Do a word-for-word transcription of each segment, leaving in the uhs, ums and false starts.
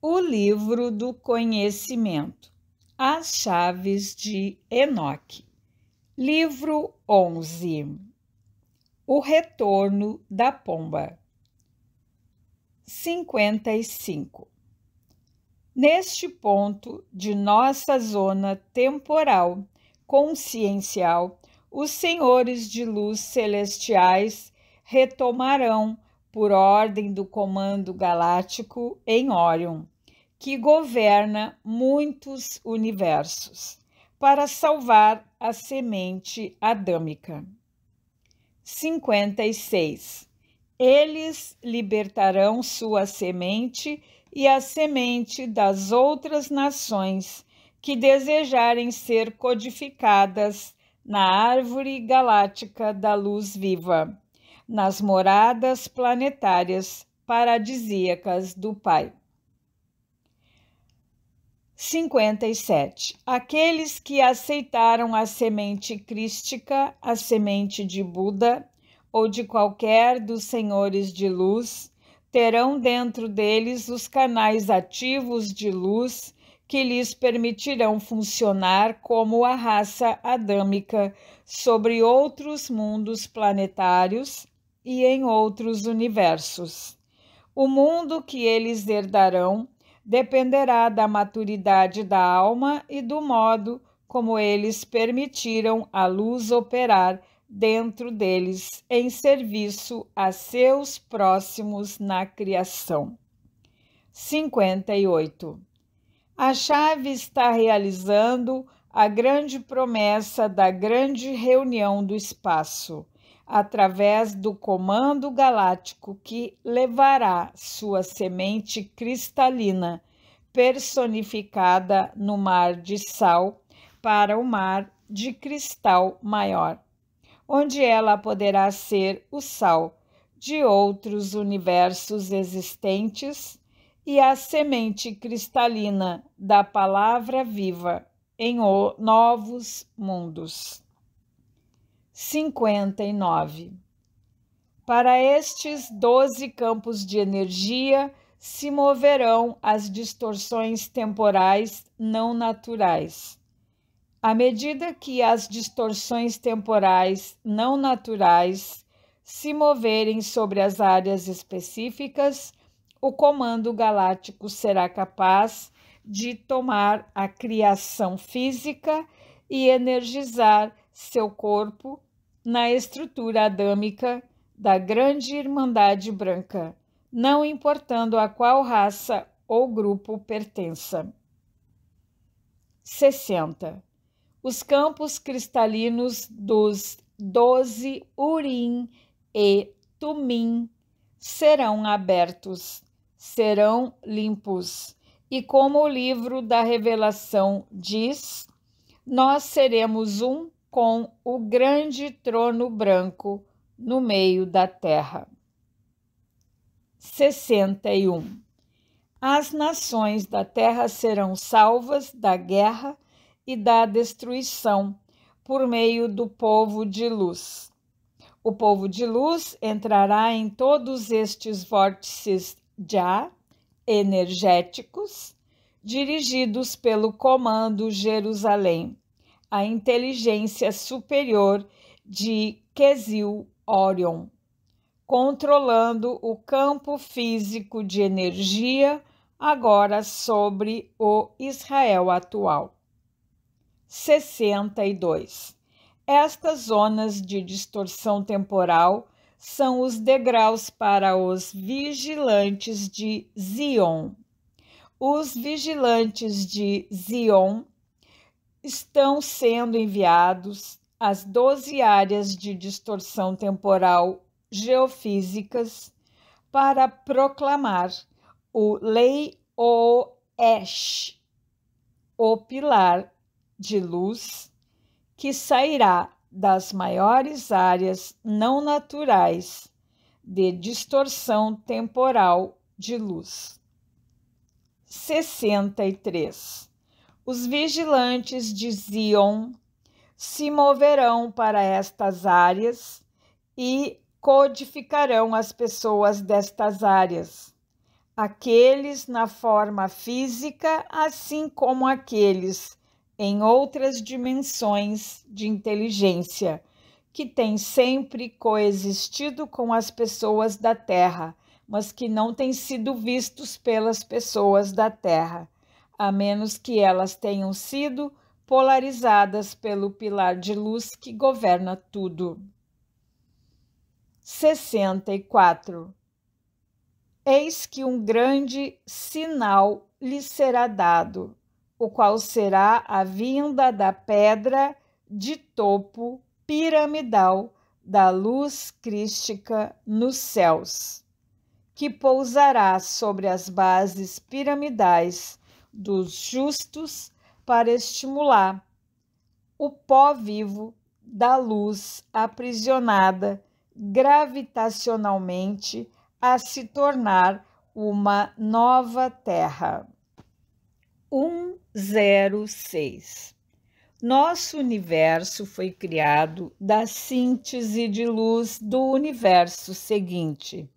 O Livro do Conhecimento, As Chaves de Enoch, Livro onze, O Retorno da Pomba, cinquenta e cinco. Neste ponto de nossa zona temporal, consciencial, os senhores de luz celestiais retomarão, por ordem do comando galáctico em Orion, que governa muitos universos, para salvar a semente adâmica. cinquenta e seis. Eles libertarão sua semente e a semente das outras nações que desejarem ser codificadas na árvore galáctica da luz viva, nas moradas planetárias paradisíacas do Pai. cinquenta e sete. Aqueles que aceitaram a semente crística, a semente de Buda ou de qualquer dos senhores de luz, terão dentro deles os canais ativos de luz que lhes permitirão funcionar como a raça adâmica sobre outros mundos planetários e em outros universos. O mundo que eles herdarão dependerá da maturidade da alma e do modo como eles permitiram a luz operar dentro deles em serviço a seus próximos na criação. cinquenta e oito. A chave está realizando a grande promessa da grande reunião do espaço, através do comando galáctico que levará sua semente cristalina, personificada no mar de sal, para o mar de cristal maior, onde ela poderá ser o sal de outros universos existentes e a semente cristalina da palavra viva em novos mundos. cinquenta e nove. Para estes doze campos de energia se moverão as distorções temporais não naturais. À medida que as distorções temporais não naturais se moverem sobre as áreas específicas, o comando galáctico será capaz de tomar a criação física e energizar seu corpo na estrutura adâmica da grande Irmandade Branca, não importando a qual raça ou grupo pertença. sessenta. Os campos cristalinos dos doze Urim e Tumim serão abertos, serão limpos, e como o livro da Revelação diz, nós seremos um com o grande trono branco no meio da terra. sessenta e um. As nações da terra serão salvas da guerra e da destruição por meio do povo de luz. O povo de luz entrará em todos estes vórtices já energéticos, dirigidos pelo comando Jerusalém, a inteligência superior de Kesil Orion, controlando o campo físico de energia agora sobre o Israel atual. sessenta e dois. Estas zonas de distorção temporal são os degraus para os vigilantes de Zion. Os vigilantes de Zion estão sendo enviados às doze áreas de distorção temporal geofísicas para proclamar o Lei-O-Esh, o pilar de luz que sairá das maiores áreas não naturais de distorção temporal de luz. sessenta e três. Os vigilantes de Zion se moverão para estas áreas e codificarão as pessoas destas áreas. aqueles na forma física, assim como aqueles em outras dimensões de inteligência, que têm sempre coexistido com as pessoas da Terra, mas que não têm sido vistos pelas pessoas da Terra, a menos que elas tenham sido polarizadas pelo pilar de luz que governa tudo. sessenta e quatro. Eis que um grande sinal lhe será dado, o qual será a vinda da pedra de topo piramidal da luz crística nos céus, que pousará sobre as bases piramidais dos justos para estimular o pó vivo da luz aprisionada gravitacionalmente a se tornar uma nova Terra. um zero seis. Nosso universo foi criado da síntese de luz do universo seguinte: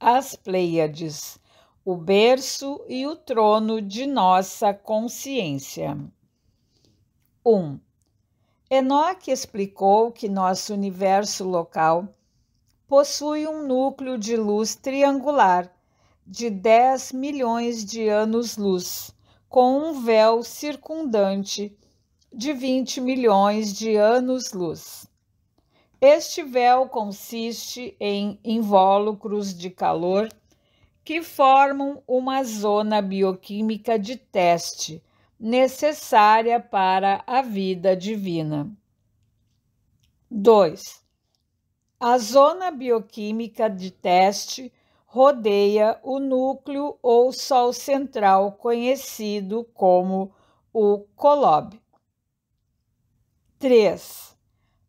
as Pleiades, o berço e o trono de nossa consciência. um. Enoch explicou que nosso universo local possui um núcleo de luz triangular de dez milhões de anos-luz, com um véu circundante de vinte milhões de anos-luz. Este véu consiste em invólucros de calor que formam uma zona bioquímica de teste necessária para a vida divina. dois. A zona bioquímica de teste rodeia o núcleo ou sol central, conhecido como o Colob. três.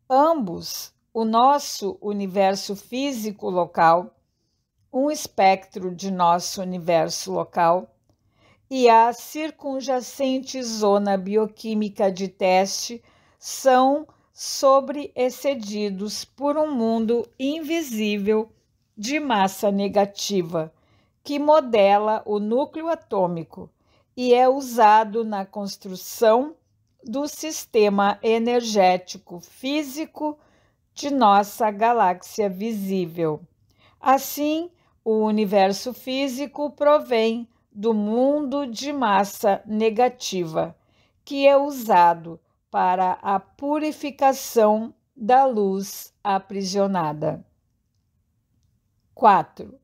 Ambos, o nosso universo físico local, um espectro de nosso universo local, e a circunjacente zona bioquímica de teste são sobreexcedidos por um mundo invisível de massa negativa, que modela o núcleo atômico e é usado na construção do sistema energético físico de nossa galáxia visível. Assim, o universo físico provém do mundo de massa negativa, que é usado para a purificação da luz aprisionada. quatro.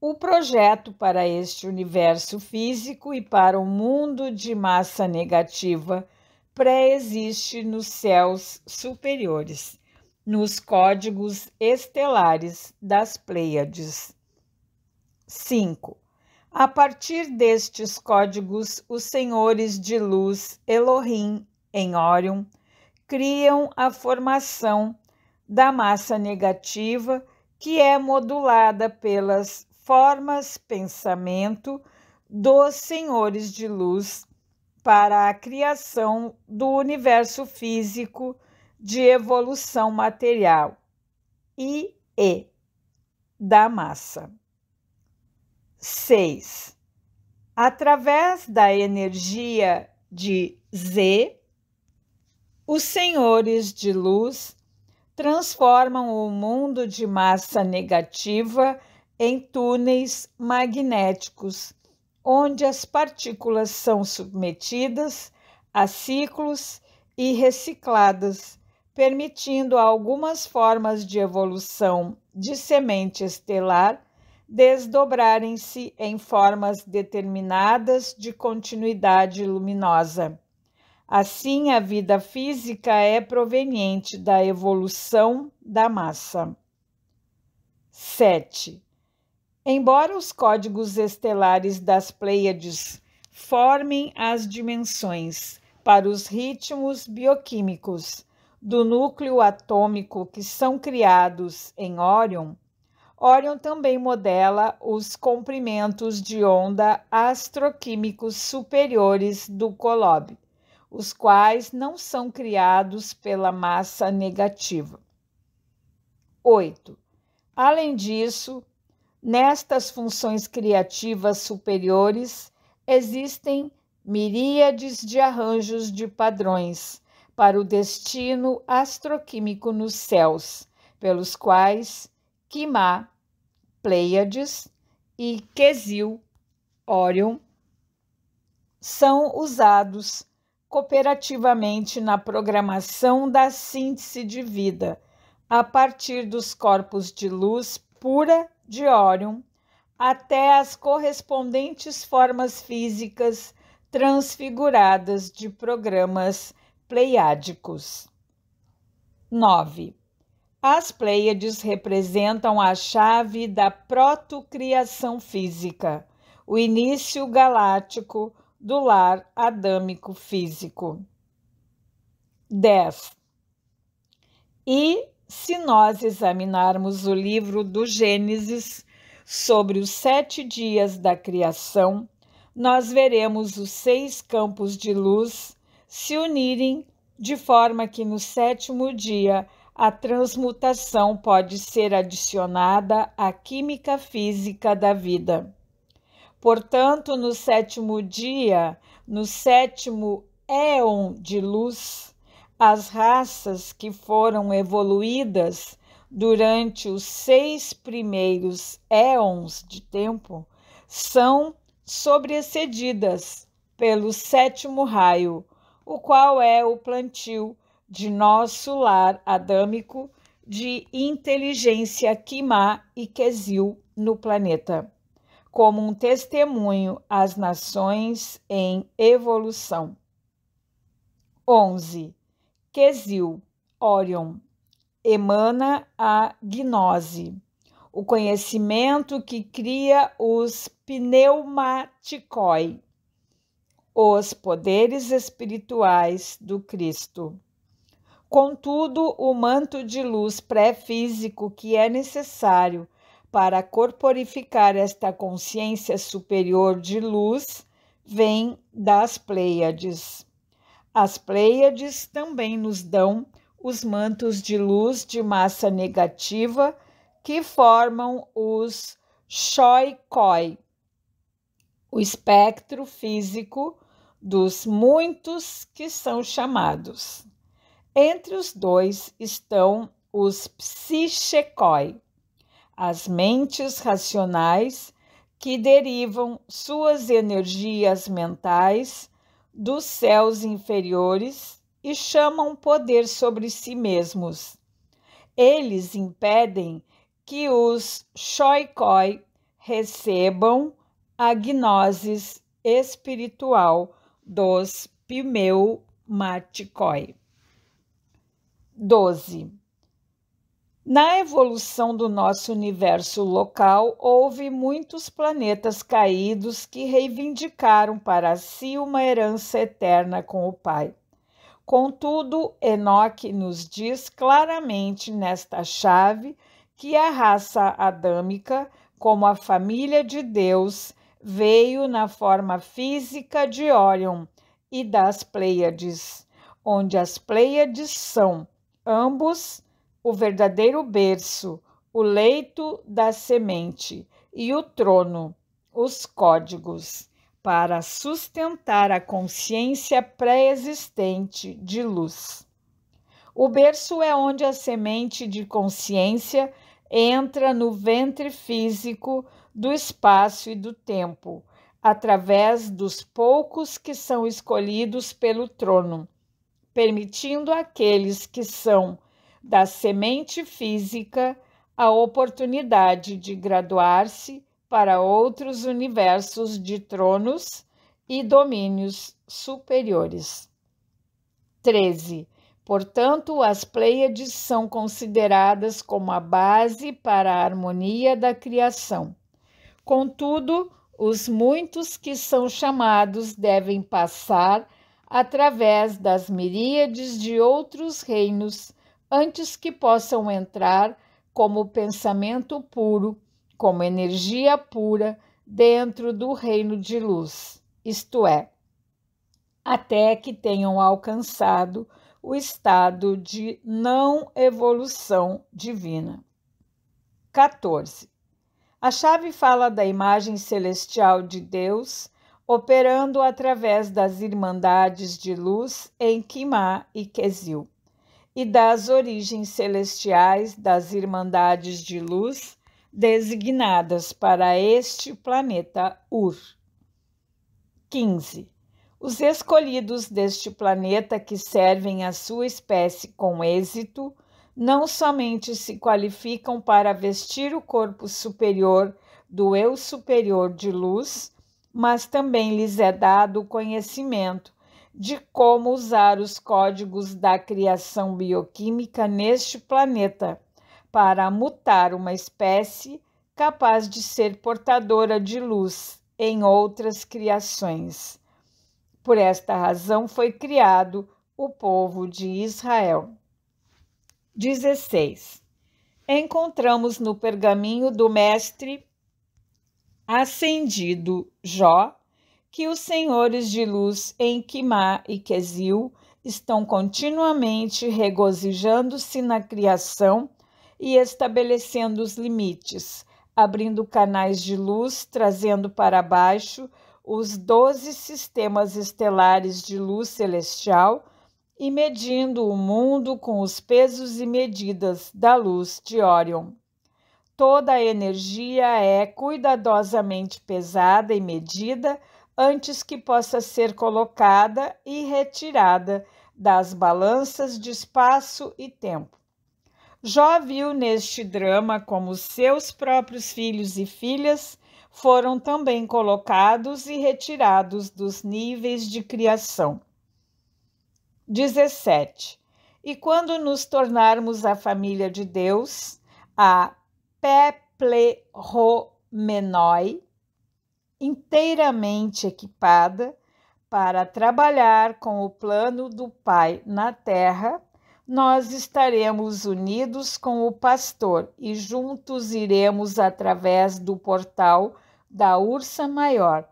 O projeto para este universo físico e para o mundo de massa negativa pré-existe nos céus superiores, nos códigos estelares das Pleiades. cinco. A partir destes códigos, os senhores de luz Elohim em Orion criam a formação da massa negativa, que é modulada pelas formas pensamento dos senhores de luz para a criação do universo físico de evolução material I E da massa. seis. Através da energia de Z, os senhores de luz transformam o mundo de massa negativa em túneis magnéticos, onde as partículas são submetidas a ciclos e recicladas, permitindo algumas formas de evolução de semente estelar desdobrarem-se em formas determinadas de continuidade luminosa. Assim, a vida física é proveniente da evolução da massa. sete. Embora os códigos estelares das Pleiades formem as dimensões para os ritmos bioquímicos do núcleo atômico que são criados em Orion, Orion também modela os comprimentos de onda astroquímicos superiores do Colob, os quais não são criados pela massa negativa. oito. Além disso, Nestas funções criativas superiores existem miríades de arranjos de padrões para o destino astroquímico nos céus, pelos quais Kimah, Pleiades e Kesil Orion são usados cooperativamente na programação da síntese de vida a partir dos corpos de luz pura de Orion até as correspondentes formas físicas transfiguradas de programas pleiádicos. nove. As Pleiades representam a chave da protocriação física, o início galáctico do lar adâmico físico. dez. E se nós examinarmos o livro do Gênesis sobre os sete dias da criação, nós veremos os seis campos de luz se unirem de forma que no sétimo dia a transmutação pode ser adicionada à química física da vida. Portanto, no sétimo dia, no sétimo éon de luz, as raças que foram evoluídas durante os seis primeiros éons de tempo são sobreexcedidas pelo sétimo raio, o qual é o plantio de nosso lar adâmico de inteligência Kimah e Kesil no planeta, como um testemunho às nações em evolução. onze. Kesil Orion emana a gnose, o conhecimento que cria os pneumaticoi, os poderes espirituais do Cristo. Contudo, o manto de luz pré-físico que é necessário para corporificar esta consciência superior de luz vem das Pleiades. As Pleiades também nos dão os mantos de luz de massa negativa que formam os Shoikoi, o espectro físico dos muitos que são chamados. Entre os dois estão os Psychekoi, as mentes racionais que derivam suas energias mentais dos céus inferiores e chamam poder sobre si mesmos. Eles impedem que os Shoikoi recebam a gnosis espiritual dos pneumaticoi. doze. Na evolução do nosso universo local, houve muitos planetas caídos que reivindicaram para si uma herança eterna com o Pai. Contudo, Enoch nos diz claramente nesta chave que a raça adâmica, como a família de Deus, veio na forma física de Orion e das Pleiades, onde as Pleiades são, ambos, o verdadeiro berço, o leito da semente e o trono, os códigos, para sustentar a consciência pré-existente de luz. O berço é onde a semente de consciência entra no ventre físico do espaço e do tempo, através dos poucos que são escolhidos pelo trono, permitindo àqueles que são da semente física a oportunidade de graduar-se para outros universos de tronos e domínios superiores. treze. Portanto, as Pleiades são consideradas como a base para a harmonia da criação. Contudo, os muitos que são chamados devem passar através das miríades de outros reinos antes que possam entrar como pensamento puro, como energia pura, dentro do reino de luz, isto é, até que tenham alcançado o estado de não evolução divina. quatorze. A chave fala da imagem celestial de Deus operando através das irmandades de luz em Kimah e Kesil, e das origens celestiais das irmandades de luz designadas para este planeta Ur. quinze. Os escolhidos deste planeta que servem a sua espécie com êxito não somente se qualificam para vestir o corpo superior do eu superior de luz, mas também lhes é dado o conhecimento de como usar os códigos da criação bioquímica neste planeta para mutar uma espécie capaz de ser portadora de luz em outras criações. Por esta razão foi criado o povo de Israel. dezesseis. Encontramos no pergaminho do mestre ascendido Jó que os senhores de luz em Kimah e Kesil estão continuamente regozijando-se na criação e estabelecendo os limites, abrindo canais de luz, trazendo para baixo os doze sistemas estelares de luz celestial e medindo o mundo com os pesos e medidas da luz de Orion. Toda a energia é cuidadosamente pesada e medida antes que possa ser colocada e retirada das balanças de espaço e tempo. Jó viu neste drama como seus próprios filhos e filhas foram também colocados e retirados dos níveis de criação. dezessete. E quando nos tornarmos a família de Deus, a Pepleromenoi, inteiramente equipada para trabalhar com o plano do Pai na Terra, nós estaremos unidos com o pastor e juntos iremos através do portal da Ursa Maior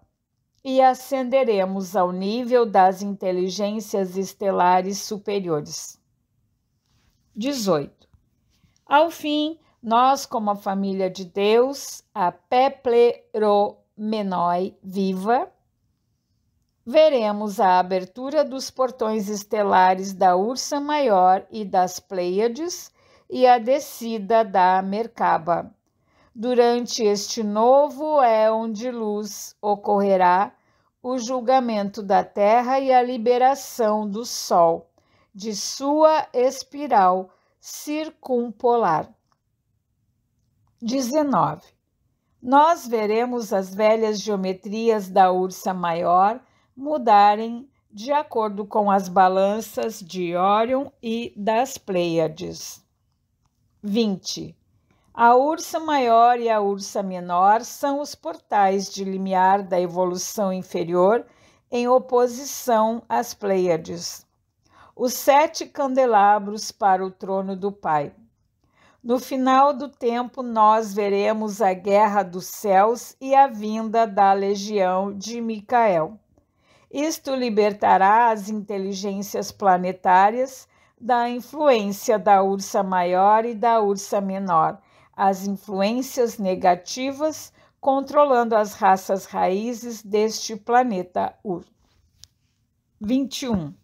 e ascenderemos ao nível das inteligências estelares superiores. dezoito. Ao fim, nós, como a família de Deus, a Pepleromenoi viva, veremos a abertura dos portões estelares da Ursa Maior e das Pleiades e a descida da Mercaba. Durante este novo éon de luz ocorrerá o julgamento da Terra e a liberação do Sol de sua espiral circumpolar. dezenove. Nós veremos as velhas geometrias da Ursa Maior mudarem de acordo com as balanças de Orion e das Pleiades. vinte. A Ursa Maior e a Ursa Menor são os portais de limiar da evolução inferior em oposição às Pleiades, os sete candelabros para o trono do Pai. No final do tempo, nós veremos a guerra dos céus e a vinda da legião de Micael. Isto libertará as inteligências planetárias da influência da Ursa Maior e da Ursa Menor, as influências negativas controlando as raças raízes deste planeta Ur. vinte e um.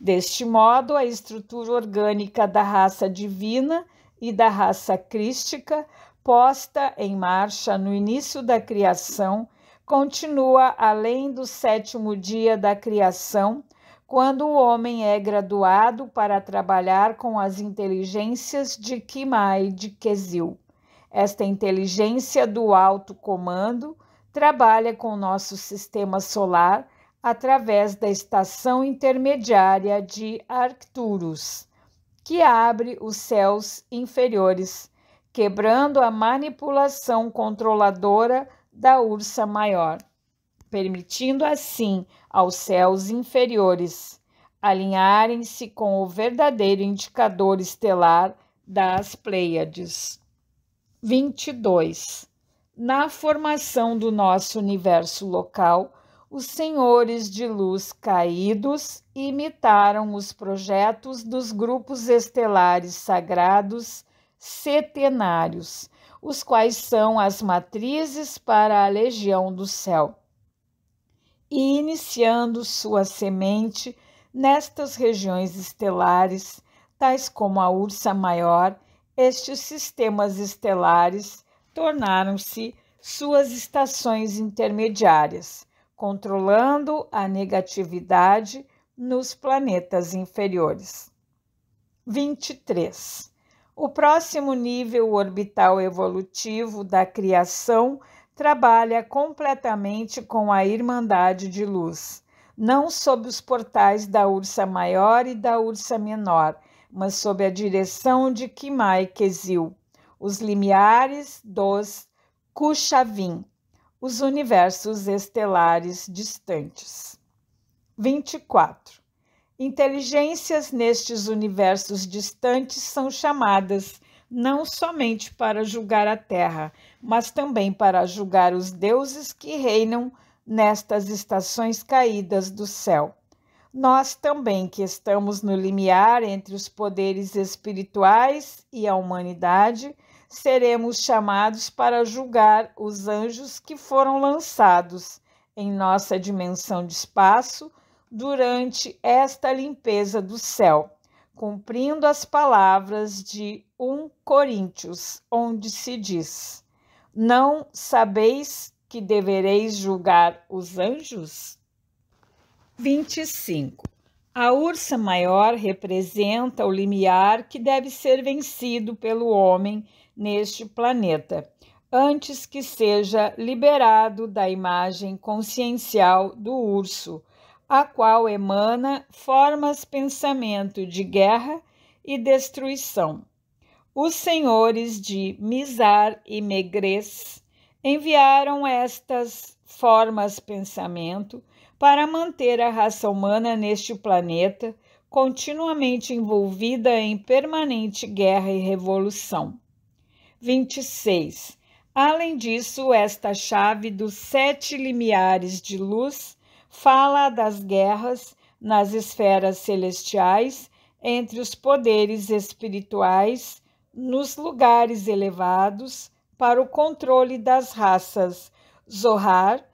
Deste modo, a estrutura orgânica da raça divina e da raça crística, posta em marcha no início da criação, continua além do sétimo dia da criação, quando o homem é graduado para trabalhar com as inteligências de Kimah e de Kesil. Esta inteligência do alto comando trabalha com nosso sistema solar através da estação intermediária de Arcturus, que abre os céus inferiores, quebrando a manipulação controladora da Ursa Maior, permitindo assim aos céus inferiores alinharem-se com o verdadeiro indicador estelar das Pleiades. vinte e dois. Na formação do nosso universo local, os senhores de luz caídos imitaram os projetos dos grupos estelares sagrados setenários, os quais são as matrizes para a legião do céu, e iniciando sua semente nestas regiões estelares, tais como a Ursa Maior, estes sistemas estelares tornaram-se suas estações intermediárias, controlando a negatividade nos planetas inferiores. vinte e três. O próximo nível orbital evolutivo da criação trabalha completamente com a Irmandade de Luz, não sob os portais da Ursa Maior e da Ursa Menor, mas sob a direção de Kimah e Kesil, os limiares dos Kuxavin, os universos estelares distantes. vinte e quatro. Inteligências nestes universos distantes são chamadas não somente para julgar a Terra, mas também para julgar os deuses que reinam nestas estações caídas do céu. Nós também, que estamos no limiar entre os poderes espirituais e a humanidade, seremos chamados para julgar os anjos que foram lançados em nossa dimensão de espaço durante esta limpeza do céu, cumprindo as palavras de primeira Coríntios, onde se diz: não sabeis que devereis julgar os anjos? vinte e cinco. A Ursa Maior representa o limiar que deve ser vencido pelo homem neste planeta, antes que seja liberado da imagem consciencial do urso, a qual emana formas pensamento de guerra e destruição. Os senhores de Mizar e Megrez enviaram estas formas pensamento para manter a raça humana neste planeta continuamente envolvida em permanente guerra e revolução. vinte e seis. Além disso, esta chave dos sete limiares de luz fala das guerras nas esferas celestiais entre os poderes espirituais nos lugares elevados para o controle das raças Zohar,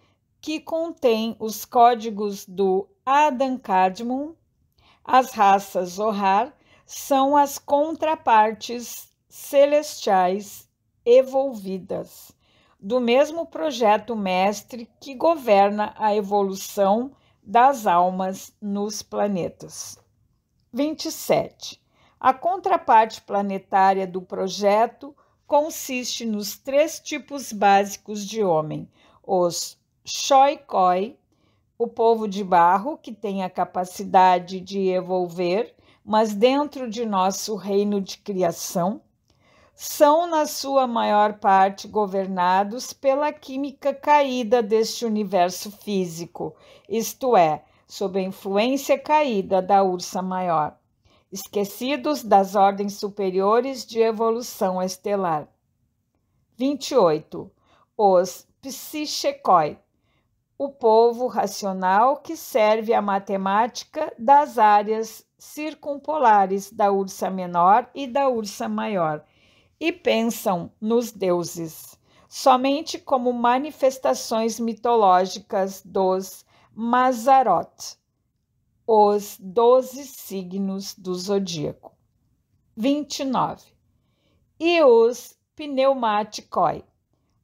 que contém os códigos do Adankadmon. As raças Zohar são as contrapartes celestiais evolvidas do mesmo projeto mestre que governa a evolução das almas nos planetas. vinte e sete. A contraparte planetária do projeto consiste nos três tipos básicos de homem: os Shoikoi, o povo de barro que tem a capacidade de evolver, mas dentro de nosso reino de criação, são na sua maior parte governados pela química caída deste universo físico, isto é, sob a influência caída da Ursa Maior, esquecidos das ordens superiores de evolução estelar. vinte e oito. Os Psichekoi, o povo racional que serve à matemática das áreas circumpolares da Ursa Menor e da Ursa Maior, e pensam nos deuses somente como manifestações mitológicas dos Mazarot, os doze signos do zodíaco. vinte e nove. E os Pneumaticoi,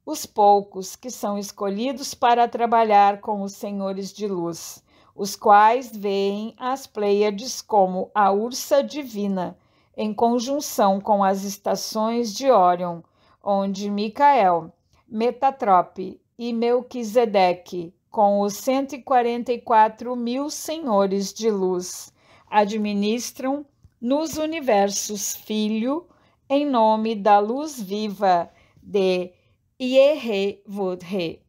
os poucos que são escolhidos para trabalhar com os senhores de luz, os quais veem as Pleiades como a ursa divina, em conjunção com as estações de Orion, onde Micael, Metatrope e Melquisedeque, com os cento e quarenta e quatro mil senhores de luz, administram nos universos filho, em nome da luz viva de Yerhevodre.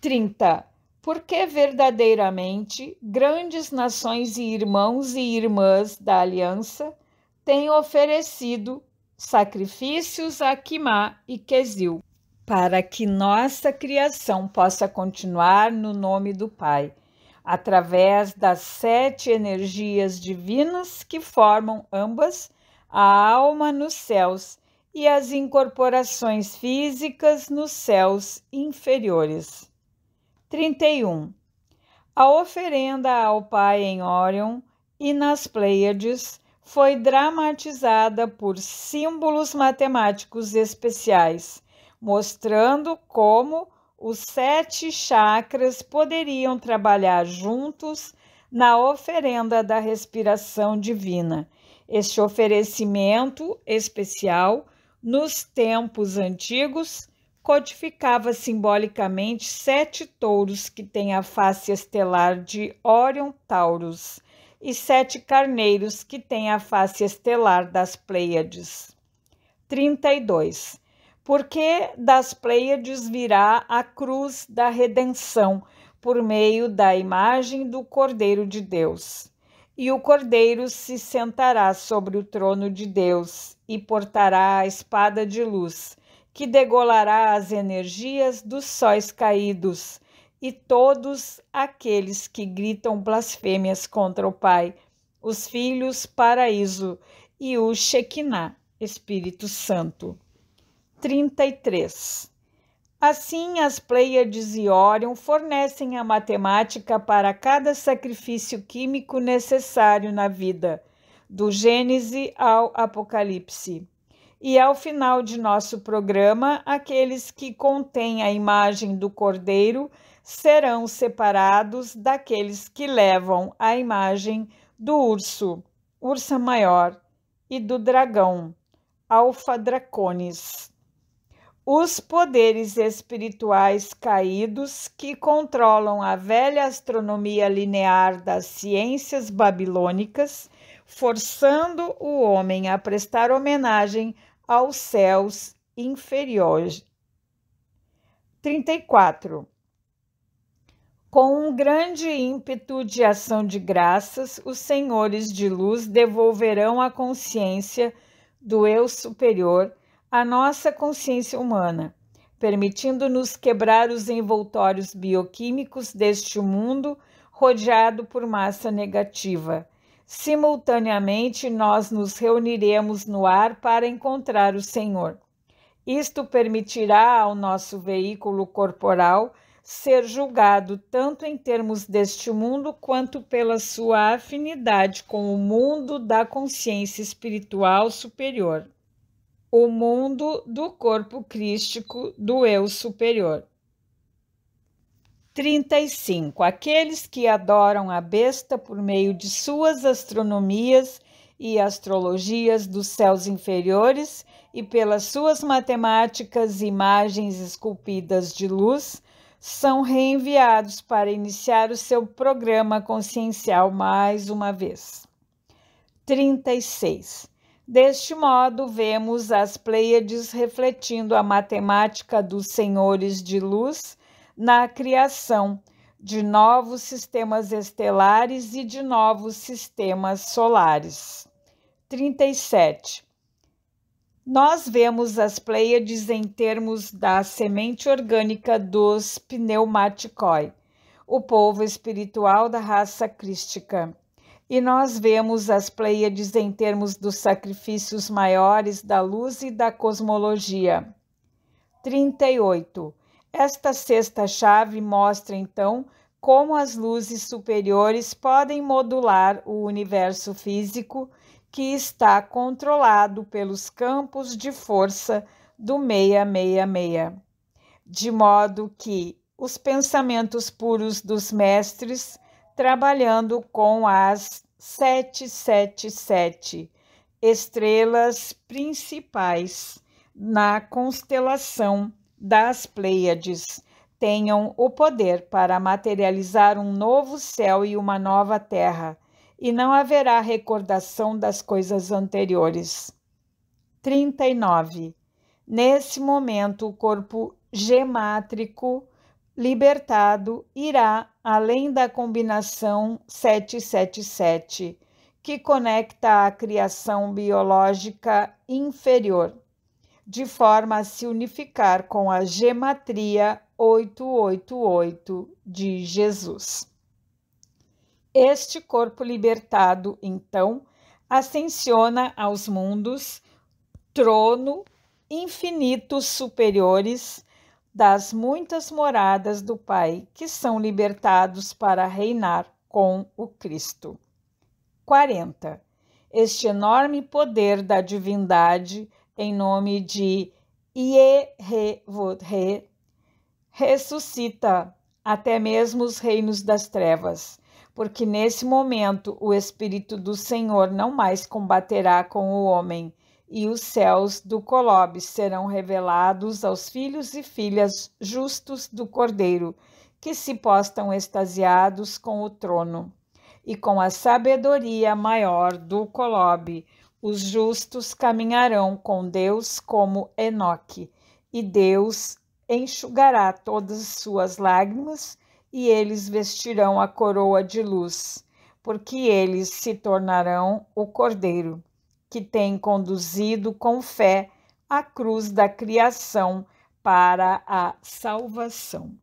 trinta. Porque verdadeiramente grandes nações e irmãos e irmãs da aliança têm oferecido sacrifícios a Kimah e Kesil, para que nossa criação possa continuar no nome do Pai, através das sete energias divinas que formam ambas a alma nos céus e as incorporações físicas nos céus inferiores. trinta e um. A oferenda ao Pai em Orion e nas Pleiades foi dramatizada por símbolos matemáticos especiais, mostrando como os sete chakras poderiam trabalhar juntos na oferenda da respiração divina. Este oferecimento especial, nos tempos antigos, codificava simbolicamente sete touros que têm a face estelar de Orion Taurus e sete carneiros que têm a face estelar das Pleiades. trinta e dois. Porque das Pleiades virá a cruz da redenção, por meio da imagem do Cordeiro de Deus. E o Cordeiro se sentará sobre o trono de Deus e portará a espada de luz, que degolará as energias dos sóis caídos e todos aqueles que gritam blasfêmias contra o Pai, os filhos paraíso e o Shekinah, Espírito Santo. trinta e três. Assim, as Pleiades e Orion fornecem a matemática para cada sacrifício químico necessário na vida, do Gênesis ao Apocalipse. E ao final de nosso programa, aqueles que contêm a imagem do Cordeiro serão separados daqueles que levam a imagem do urso, ursa maior, e do dragão, Alfa Draconis. Os poderes espirituais caídos que controlam a velha astronomia linear das ciências babilônicas, forçando o homem a prestar homenagem aos céus inferiores. trinta e quatro. Com um grande ímpeto de ação de graças, os senhores de luz devolverão à consciência do eu superior a nossa consciência humana, permitindo-nos quebrar os envoltórios bioquímicos deste mundo rodeado por massa negativa. Simultaneamente, nós nos reuniremos no ar para encontrar o Senhor. Isto permitirá ao nosso veículo corporal ser julgado tanto em termos deste mundo quanto pela sua afinidade com o mundo da consciência espiritual superior. O mundo do corpo crístico do eu superior. trinta e cinco. Aqueles que adoram a besta por meio de suas astronomias e astrologias dos céus inferiores e pelas suas matemáticas e imagens esculpidas de luz, são reenviados para iniciar o seu programa consciencial mais uma vez. trinta e seis. Deste modo, vemos as Pleiades refletindo a matemática dos senhores de luz na criação de novos sistemas estelares e de novos sistemas solares. trinta e sete. Nós vemos as Pleiades em termos da semente orgânica dos pneumaticoi, o povo espiritual da raça crística. E nós vemos as Pleiades em termos dos sacrifícios maiores da luz e da cosmologia. trinta e oito. Esta sexta chave mostra, então, como as luzes superiores podem modular o universo físico que está controlado pelos campos de força do seiscentos e sessenta e seis, de modo que os pensamentos puros dos mestres, trabalhando com as setecentos e setenta e sete estrelas principais na constelação das Pleiades, tenham o poder para materializar um novo céu e uma nova terra, e não haverá recordação das coisas anteriores. trinta e nove. Nesse momento, o corpo gemátrico libertado irá além da combinação setecentos e setenta e sete, que conecta a criação biológica inferior, de forma a se unificar com a gematria oitocentos e oitenta e oito de Jesus. Este corpo libertado, então, ascensiona aos mundos, trono infinitos superiores das muitas moradas do Pai, que são libertados para reinar com o Cristo. quarenta. Este enorme poder da divindade, em nome de Ie-re-vo-re, ressuscita até mesmo os reinos das trevas, porque nesse momento o Espírito do Senhor não mais combaterá com o homem, e os céus do Colob serão revelados aos filhos e filhas justos do Cordeiro, que se postam extasiados com o trono. E com a sabedoria maior do Colob, os justos caminharão com Deus como Enoque, e Deus enxugará todas as suas lágrimas, e eles vestirão a coroa de luz, porque eles se tornarão o Cordeiro, que tem conduzido com fé a cruz da criação para a salvação.